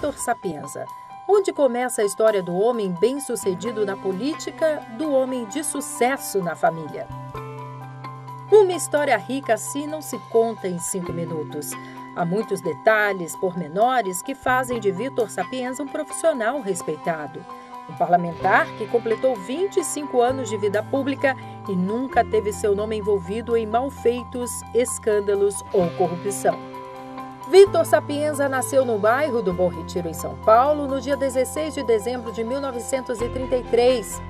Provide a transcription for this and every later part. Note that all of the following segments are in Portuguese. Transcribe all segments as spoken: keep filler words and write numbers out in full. Vitor Sapienza. Onde começa a história do homem bem-sucedido na política, do homem de sucesso na família? Uma história rica assim não se conta em cinco minutos. Há muitos detalhes, pormenores, que fazem de Vitor Sapienza um profissional respeitado. Um parlamentar que completou vinte e cinco anos de vida pública e nunca teve seu nome envolvido em malfeitos, escândalos ou corrupção. Vitor Sapienza nasceu no bairro do Bom Retiro, em São Paulo, no dia dezesseis de dezembro de mil novecentos e trinta e três.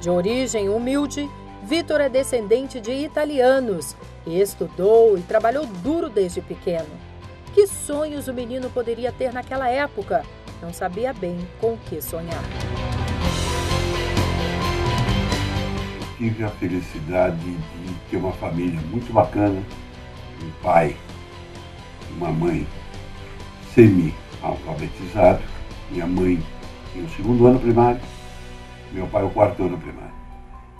De origem humilde, Vitor é descendente de italianos e estudou e trabalhou duro desde pequeno. Que sonhos o menino poderia ter naquela época? Não sabia bem com o que sonhar. Tive a felicidade de ter uma família muito bacana, um pai, uma mãe semi-alfabetizado, minha mãe tinha o segundo ano primário, meu pai o quarto ano primário.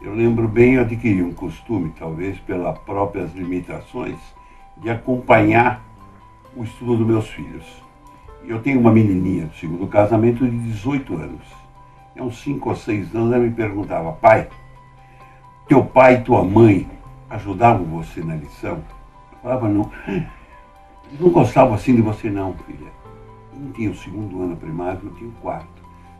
Eu lembro bem, eu adquiri um costume, talvez pelas próprias limitações, de acompanhar o estudo dos meus filhos. Eu tenho uma menininha do segundo casamento de dezoito anos, é uns cinco ou seis anos, ela me perguntava: pai, teu pai e tua mãe ajudavam você na lição? Eu falava: não, eu não gostava assim de você não, filha. Eu não tinha o segundo ano primário, eu tinha o quarto.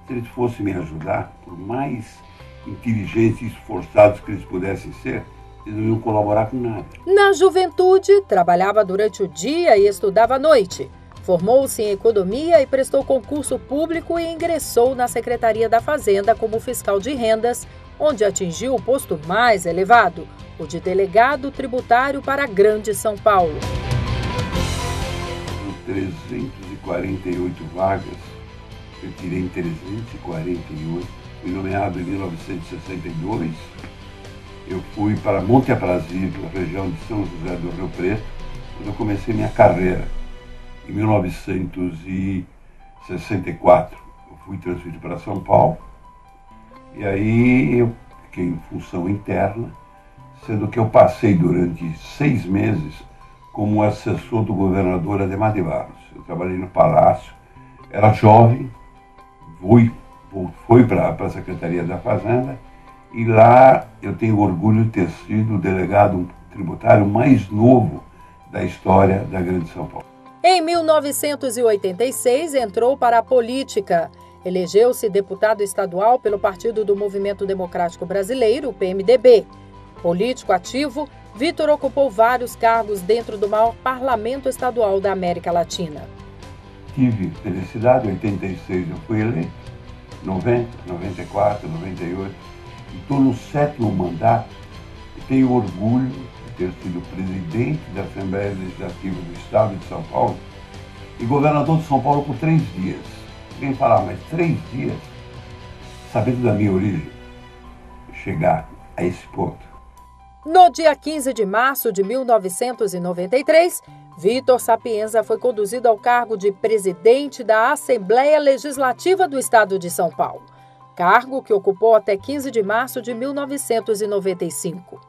Se eles fossem me ajudar, por mais inteligentes e esforçados que eles pudessem ser, eles não iam colaborar com nada. Na juventude, trabalhava durante o dia e estudava à noite. Formou-se em economia e prestou concurso público e ingressou na Secretaria da Fazenda como fiscal de rendas, onde atingiu o posto mais elevado, o de delegado tributário para a Grande São Paulo. Com trezentas e quarenta e oito vagas, eu tirei em trezentas e quarenta e oito, fui nomeado em mil novecentos e sessenta e dois, eu fui para Monte Aprazível, na região de São José do Rio Preto, quando eu comecei minha carreira. Em mil novecentos e sessenta e quatro, eu fui transferido para São Paulo. E aí eu fiquei em função interna, sendo que eu passei durante seis meses como assessor do governador Ademar de Barros. Eu trabalhei no Palácio, era jovem, fui, fui para a Secretaria da Fazenda e lá eu tenho orgulho de ter sido o delegado tributário mais novo da história da Grande São Paulo. Em mil novecentos e oitenta e seis entrou para a política. Elegeu-se deputado estadual pelo Partido do Movimento Democrático Brasileiro, o P M D B. Político ativo, Vitor ocupou vários cargos dentro do maior parlamento estadual da América Latina. Tive felicidade, em oitenta e seis eu fui eleito, noventa, noventa e quatro, noventa e oito, e estou no sétimo mandato e tenho orgulho de ter sido presidente da Assembleia Legislativa do Estado de São Paulo e governador de São Paulo por três dias. Quem falar, mas três dias, sabendo da minha origem, chegar a esse ponto. No dia quinze de março de mil novecentos e noventa e três, Vitor Sapienza foi conduzido ao cargo de presidente da Assembleia Legislativa do Estado de São Paulo, cargo que ocupou até quinze de março de mil novecentos e noventa e cinco.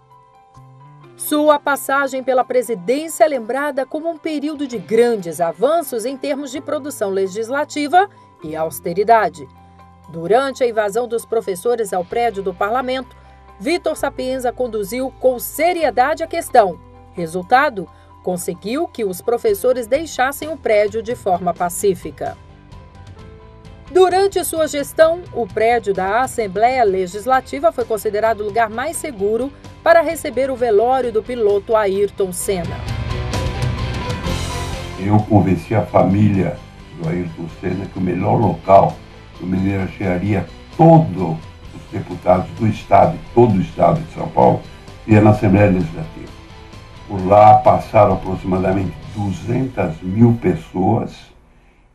Sua passagem pela presidência é lembrada como um período de grandes avanços em termos de produção legislativa e austeridade. Durante a invasão dos professores ao prédio do parlamento, Vitor Sapienza conduziu com seriedade a questão. Resultado, conseguiu que os professores deixassem o prédio de forma pacífica. Durante sua gestão, o prédio da Assembleia Legislativa foi considerado o lugar mais seguro para receber o velório do piloto Ayrton Senna. Eu convenci a família do Ayrton Senna que o melhor local homenagearia todos os deputados do Estado, todo o Estado de São Paulo, seria na Assembleia Legislativa. Por lá passaram aproximadamente duzentas mil pessoas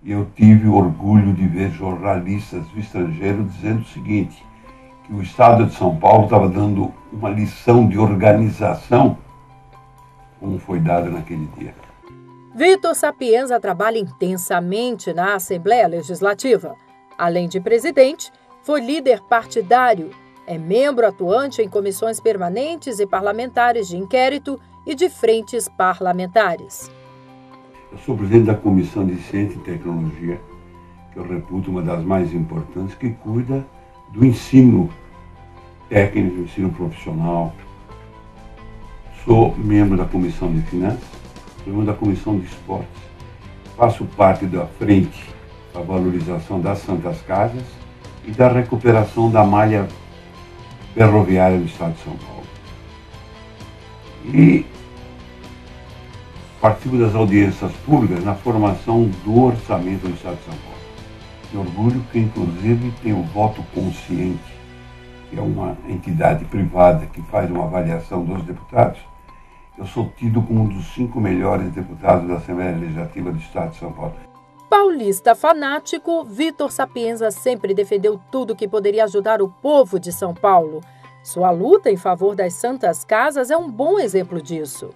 e eu tive o orgulho de ver jornalistas do estrangeiro dizendo o seguinte: que o Estado de São Paulo estava dando uma lição de organização, como foi dada naquele dia. Vitor Sapienza trabalha intensamente na Assembleia Legislativa. Além de presidente, foi líder partidário. É membro atuante em comissões permanentes e parlamentares de inquérito e de frentes parlamentares. Eu sou presidente da Comissão de Ciência e Tecnologia, que eu reputo uma das mais importantes, que cuida do ensino técnico, do ensino profissional. Sou membro da Comissão de Finanças, sou membro da Comissão de Esportes, faço parte da frente da valorização das Santas Casas e da recuperação da malha ferroviária do Estado de São Paulo. E participo das audiências públicas na formação do orçamento do Estado de São Paulo. Me orgulho que, inclusive, tem o Voto Consciente, que é uma entidade privada que faz uma avaliação dos deputados. Eu sou tido como um dos cinco melhores deputados da Assembleia Legislativa do Estado de São Paulo. Paulista fanático, Vitor Sapienza sempre defendeu tudo que poderia ajudar o povo de São Paulo. Sua luta em favor das Santas Casas é um bom exemplo disso.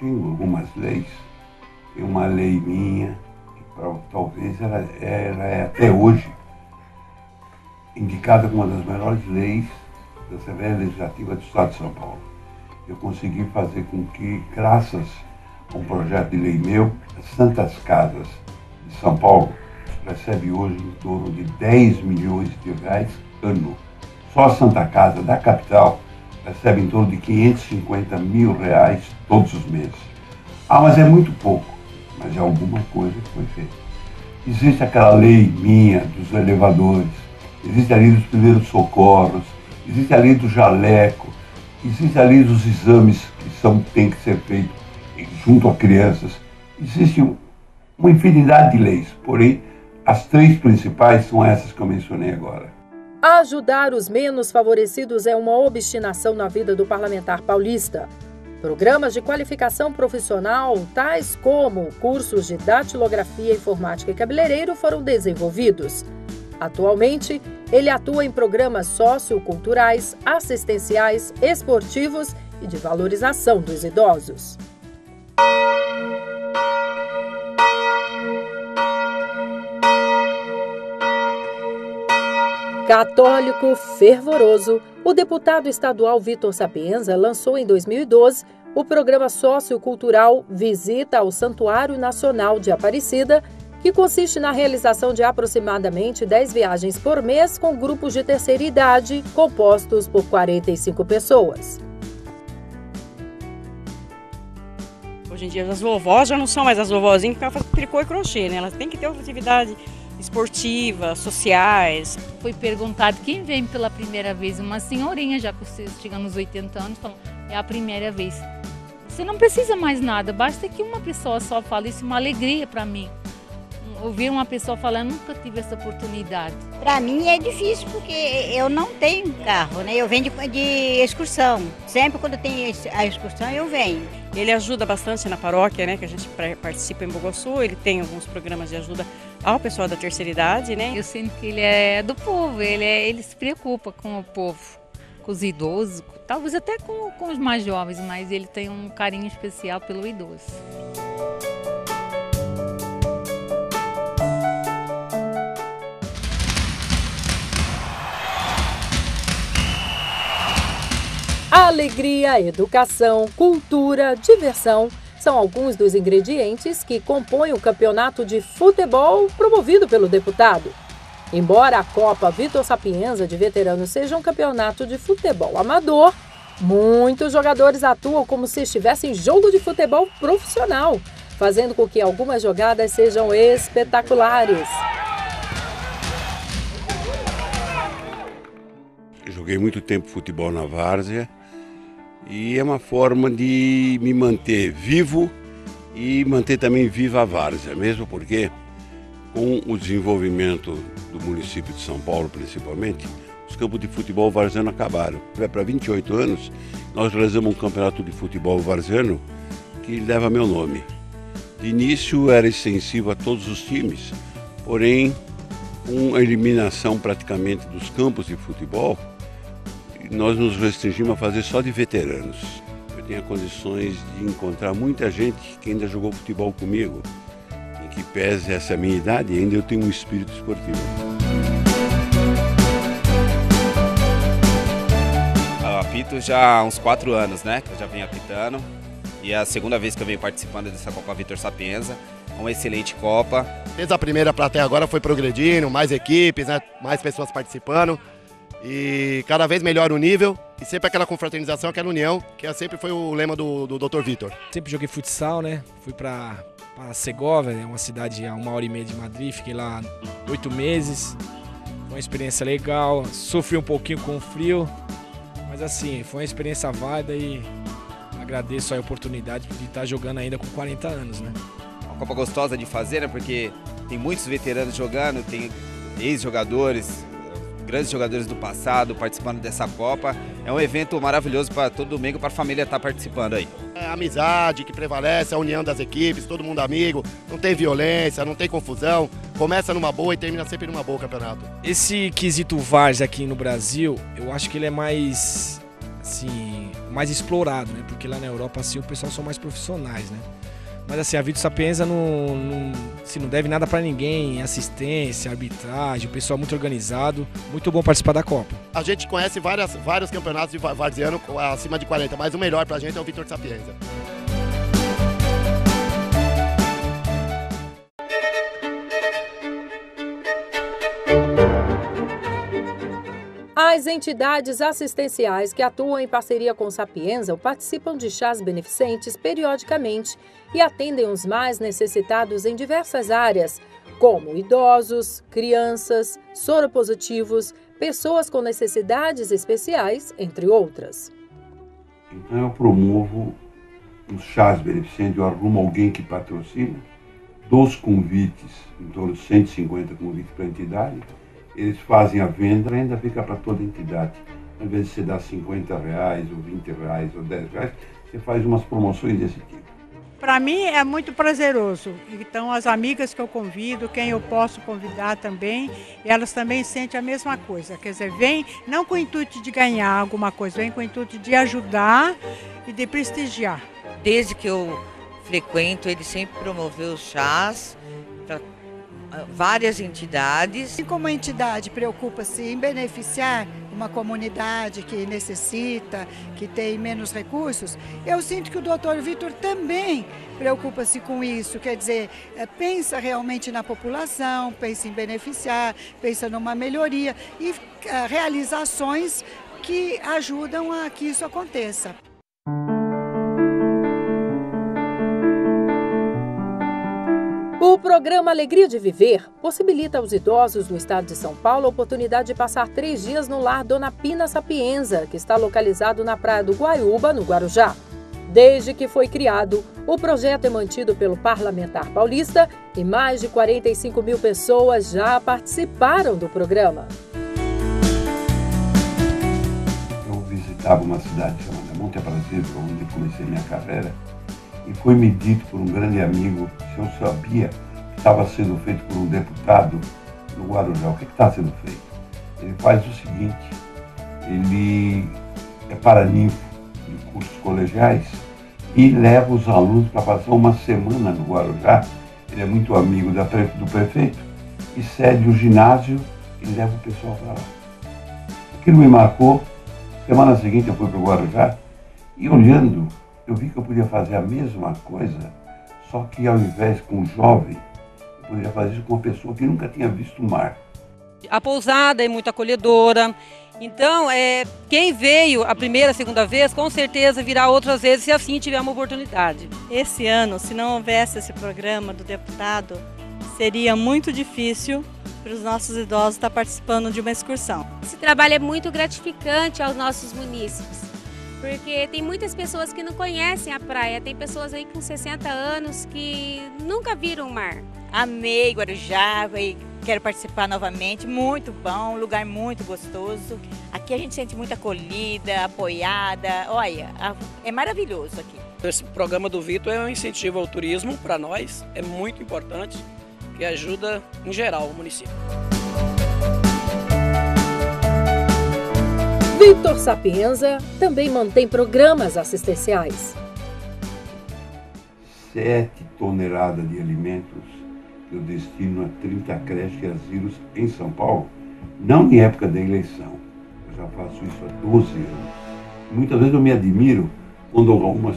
Tem algumas leis. Tem uma lei minha, que talvez ela, ela é até hoje indicada como uma das melhores leis da Assembleia Legislativa do Estado de São Paulo. Eu consegui fazer com que, graças a um projeto de lei meu, as Santas Casas de São Paulo recebe hoje em torno de dez milhões de reais ano. Só a Santa Casa da capital recebe em torno de quinhentos e cinquenta mil reais todos os meses. Ah, mas é muito pouco, mas é alguma coisa que foi feita. Existe aquela lei minha dos elevadores, existe a lei dos primeiros socorros, existe a lei do jaleco, existem ali os exames que são, tem que ser feitos junto a crianças. Existe uma infinidade de leis, porém, as três principais são essas que eu mencionei agora. Ajudar os menos favorecidos é uma obstinação na vida do parlamentar paulista. Programas de qualificação profissional, tais como cursos de datilografia, informática e cabeleireiro, foram desenvolvidos. Atualmente, ele atua em programas socioculturais, assistenciais, esportivos e de valorização dos idosos. Católico fervoroso, o deputado estadual Vitor Sapienza lançou em dois mil e doze o programa sociocultural Visita ao Santuário Nacional de Aparecida, que consiste na realização de aproximadamente dez viagens por mês com grupos de terceira idade, compostos por quarenta e cinco pessoas. Hoje em dia as vovós já não são mais as vovozinhas porque elas fazem tricô e crochê, né? Elas têm que ter outra atividade esportiva, sociais. Foi perguntado quem vem pela primeira vez, uma senhorinha já chegando nos oitenta anos, falou, é a primeira vez. Você não precisa mais nada, basta que uma pessoa só fale isso, uma alegria para mim. Ouvir uma pessoa falar, nunca tive essa oportunidade. Para mim é difícil porque eu não tenho carro, né? Eu venho de, de excursão. Sempre quando tem a excursão eu venho. Ele ajuda bastante na paróquia, né? Que a gente participa em Bogoçu. Ele tem alguns programas de ajuda ao pessoal da terceira idade, né? Eu sinto que ele é do povo. Ele, é, ele se preocupa com o povo, com os idosos, talvez até com, com os mais jovens, mas ele tem um carinho especial pelo idoso. Alegria, educação, cultura, diversão são alguns dos ingredientes que compõem o campeonato de futebol promovido pelo deputado. Embora a Copa Vitor Sapienza de veteranos seja um campeonato de futebol amador, muitos jogadores atuam como se estivessem em jogo de futebol profissional, fazendo com que algumas jogadas sejam espetaculares. Eu joguei muito tempo futebol na Várzea. E é uma forma de me manter vivo e manter também viva a Várzea, mesmo porque com o desenvolvimento do município de São Paulo, principalmente, os campos de futebol varziano acabaram. É para vinte e oito anos, nós realizamos um campeonato de futebol varziano que leva meu nome. De início era extensivo a todos os times, porém, com a eliminação praticamente dos campos de futebol, nós nos restringimos a fazer só de veteranos. Eu tenho condições de encontrar muita gente que ainda jogou futebol comigo, em que pese essa minha idade, ainda eu tenho um espírito esportivo. Eu apito já há uns quatro anos, né, que eu já venho apitando, e é a segunda vez que eu venho participando dessa Copa Vitor Sapienza. uma excelente Copa. Desde a primeira para até agora foi progredindo, mais equipes, né, mais pessoas participando. E cada vez melhor o nível e sempre aquela confraternização, aquela união, que sempre foi o lema do, do doutor Vitor. Sempre joguei futsal, né? Fui para Segóvia, uma cidade a uma hora e meia de Madrid, fiquei lá oito meses. Foi uma experiência legal, sofri um pouquinho com o frio, mas assim, foi uma experiência válida e agradeço a oportunidade de estar jogando ainda com quarenta anos, né? Uma Copa gostosa de fazer, né? Porque tem muitos veteranos jogando, tem ex-jogadores, grandes jogadores do passado participando dessa Copa. É um evento maravilhoso para todo domingo, para a família estar participando aí. É a amizade que prevalece, a união das equipes, todo mundo amigo, não tem violência, não tem confusão. Começa numa boa e termina sempre numa boa o campeonato. Esse quesito VARS aqui no Brasil, eu acho que ele é mais, assim, mais explorado, né? Porque lá na Europa, assim, o pessoal são mais profissionais, né? Mas assim, a Vitor Sapienza não, não, assim, não deve nada para ninguém, assistência, arbitragem, o pessoal muito organizado, muito bom participar da Copa. A gente conhece várias, vários campeonatos de varziano acima de quarenta, mas o melhor para a gente é o Vitor Sapienza. As entidades assistenciais que atuam em parceria com Sapienza participam de chás beneficentes periodicamente e atendem os mais necessitados em diversas áreas, como idosos, crianças, soropositivos, pessoas com necessidades especiais, entre outras. Então eu promovo os chás beneficentes, eu arrumo alguém que patrocina, dos convites, em torno de cento e cinquenta convites para a entidade. Eles fazem a venda, a venda fica para toda a entidade. Ao invés de você dar cinquenta reais, ou vinte reais, ou dez reais, você faz umas promoções desse tipo. Para mim é muito prazeroso. Então as amigas que eu convido, quem eu posso convidar também, elas também sentem a mesma coisa. Quer dizer, vem não com o intuito de ganhar alguma coisa, vem com o intuito de ajudar e de prestigiar. Desde que eu frequento, ele sempre promoveu os chás para várias entidades. E como a entidade preocupa-se em beneficiar uma comunidade que necessita, que tem menos recursos, eu sinto que o doutor Vitor também preocupa-se com isso, quer dizer, pensa realmente na população, pensa em beneficiar, pensa numa melhoria e realiza ações que ajudam a que isso aconteça. O programa Alegria de Viver possibilita aos idosos do estado de São Paulo a oportunidade de passar três dias no Lar Dona Pina Sapienza, que está localizado na Praia do Guaiúba, no Guarujá. Desde que foi criado, o projeto é mantido pelo parlamentar paulista e mais de quarenta e cinco mil pessoas já participaram do programa. Eu visitava uma cidade chamada Monte Aprazível, onde comecei minha carreira. E foi me dito por um grande amigo se eu sabia que estava sendo feito por um deputado do Guarujá. O que está sendo feito? Ele faz o seguinte, ele é paraninfo de cursos colegiais e leva os alunos para passar uma semana no Guarujá. Ele é muito amigo da pre... do prefeito e cede o ginásio e leva o pessoal para lá. Aquilo me marcou. Semana seguinte eu fui para o Guarujá e olhando, eu vi que eu podia fazer a mesma coisa, só que ao invés com um jovem, eu poderia fazer isso com uma pessoa que nunca tinha visto o mar. A pousada é muito acolhedora, então é, quem veio a primeira, a segunda vez, com certeza virá outras vezes se assim tiver uma oportunidade. Esse ano, se não houvesse esse programa do deputado, seria muito difícil para os nossos idosos estar participando de uma excursão. Esse trabalho é muito gratificante aos nossos munícipes. Porque tem muitas pessoas que não conhecem a praia, tem pessoas aí com sessenta anos que nunca viram o mar. Amei Guarujá e quero participar novamente, muito bom, lugar muito gostoso. Aqui a gente sente muito acolhida, apoiada, olha, é maravilhoso aqui. Esse programa do Vitor é um incentivo ao turismo para nós, é muito importante, que ajuda em geral o município. Vitor Sapienza também mantém programas assistenciais. Sete toneladas de alimentos eu destino a trinta creches e asilos em São Paulo, não em época da eleição. Eu já faço isso há doze anos. Muitas vezes eu me admiro quando algumas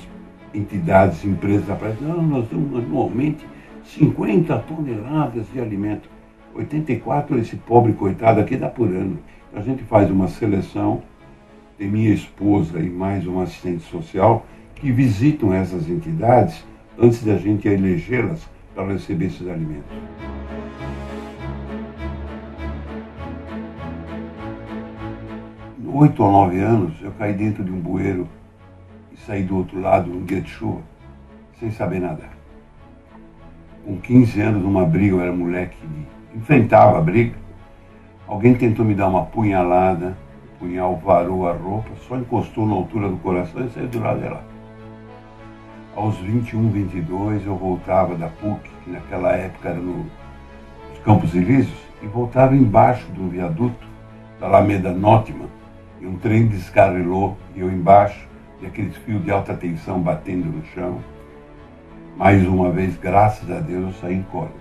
entidades, empresas aparecem, não, nós temos anualmente cinquenta toneladas de alimento. oitenta e quatro, esse pobre coitado aqui dá por ano. A gente faz uma seleção, tem minha esposa e mais um assistente social que visitam essas entidades antes da gente elegê-las para receber esses alimentos. Oito ou nove anos, eu caí dentro de um bueiro e saí do outro lado num dia de chuva, sem saber nadar. Com quinze anos, numa briga, eu era moleque, enfrentava a briga. Alguém tentou me dar uma punhalada, o punhal varou a roupa, só encostou na altura do coração e saiu do lado dela. Aos vinte e um, vinte e dois, eu voltava da P U C, que naquela época era no, nos Campos Elíseos, e voltava embaixo de um viaduto da Alameda Nótima, e um trem descarrilou, e eu embaixo, e aqueles fios de alta tensão batendo no chão. Mais uma vez, graças a Deus, eu saí em corda.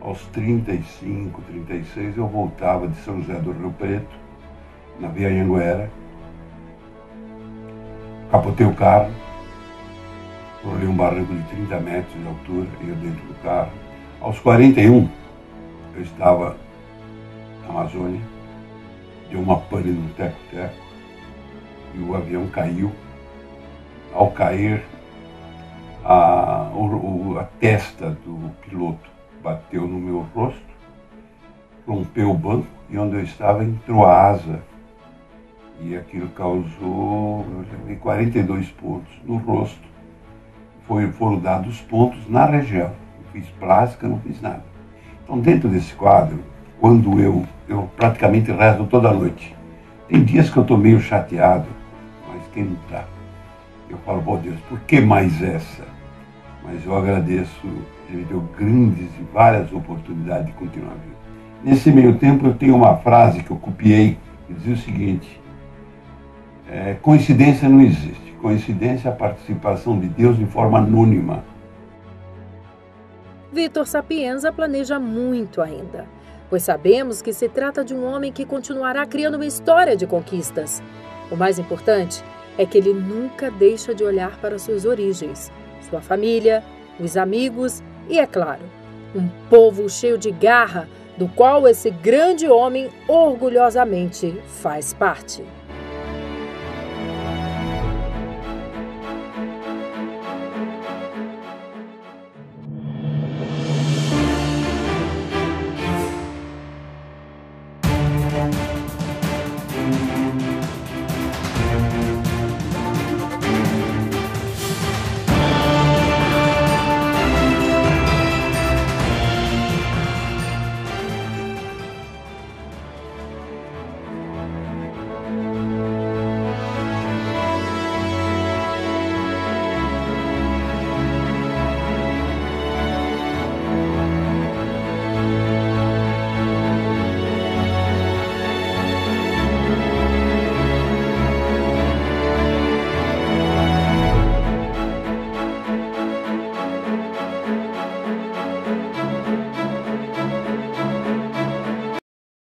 Aos trinta e cinco, trinta e seis, eu voltava de São José do Rio Preto, na Via Anhanguera, capotei o carro, rolei um barranco de trinta metros de altura, e eu dentro do carro. Aos quarenta e um, eu estava na Amazônia, deu uma pane no teco-teco e o avião caiu. Ao cair, a, a testa do piloto bateu no meu rosto, rompeu o banco e onde eu estava entrou a asa. E aquilo causou, eu levei quarenta e dois pontos no rosto. Foi, foram dados pontos na região. Não fiz plástica, não fiz nada. Então, dentro desse quadro, quando eu, eu praticamente rezo toda noite. Tem dias que eu estou meio chateado, mas quem não está? Eu falo, bom Deus, por que mais essa? Mas eu agradeço, ele deu grandes e várias oportunidades de continuar vivo. Nesse meio tempo, eu tenho uma frase que eu copiei, que dizia o seguinte, é, coincidência não existe, coincidência é a participação de Deus de forma anônima. Vitor Sapienza planeja muito ainda, pois sabemos que se trata de um homem que continuará criando uma história de conquistas. O mais importante é que ele nunca deixa de olhar para suas origens, sua família, os amigos e, é claro, um povo cheio de garra, do qual esse grande homem orgulhosamente faz parte.